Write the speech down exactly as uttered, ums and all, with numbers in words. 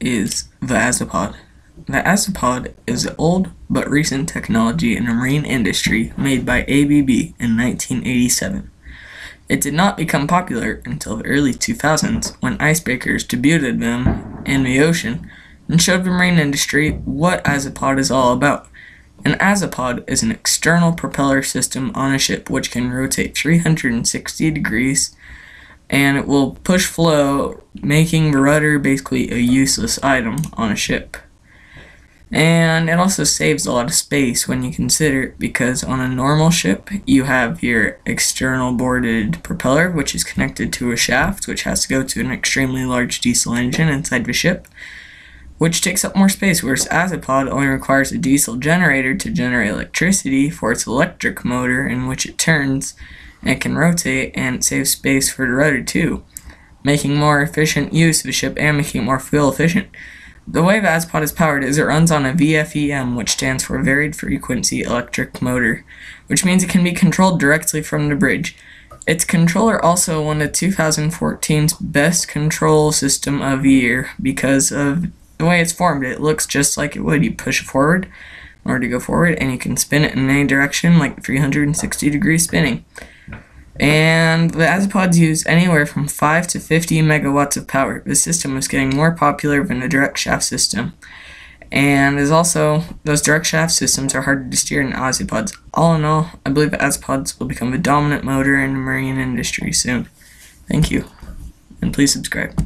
is the Azipod. The Azipod is an old but recent technology in the marine industry made by A B B in nineteen eighty-seven. It did not become popular until the early two thousands when icebreakers debuted them in the ocean and showed the marine industry what Azipod is all about. An Azipod is an external propeller system on a ship which can rotate three hundred sixty degrees and it will push flow, making the rudder basically a useless item on a ship. And it also saves a lot of space when you consider it, because on a normal ship you have your external boarded propeller which is connected to a shaft which has to go to an extremely large diesel engine inside the ship, which takes up more space, whereas Azipod only requires a diesel generator to generate electricity for its electric motor in which it turns, and it can rotate, and it saves space for the rudder too, making more efficient use of the ship and making it more fuel efficient. The way the Azipod is powered is it runs on a V F E M, which stands for Varied Frequency Electric Motor, which means it can be controlled directly from the bridge. Its controller also won the two thousand fourteen's Best Control System of the Year because of the way it's formed. It looks just like it would. You push forward in order to go forward, and you can spin it in any direction, like three hundred sixty degree spinning. And the Azipods use anywhere from five to fifty megawatts of power. The system is getting more popular than the direct shaft system, and is also those direct shaft systems are harder to steer than Azipods. All in all, I believe the Azipods will become a dominant motor in the marine industry soon. Thank you, and please subscribe.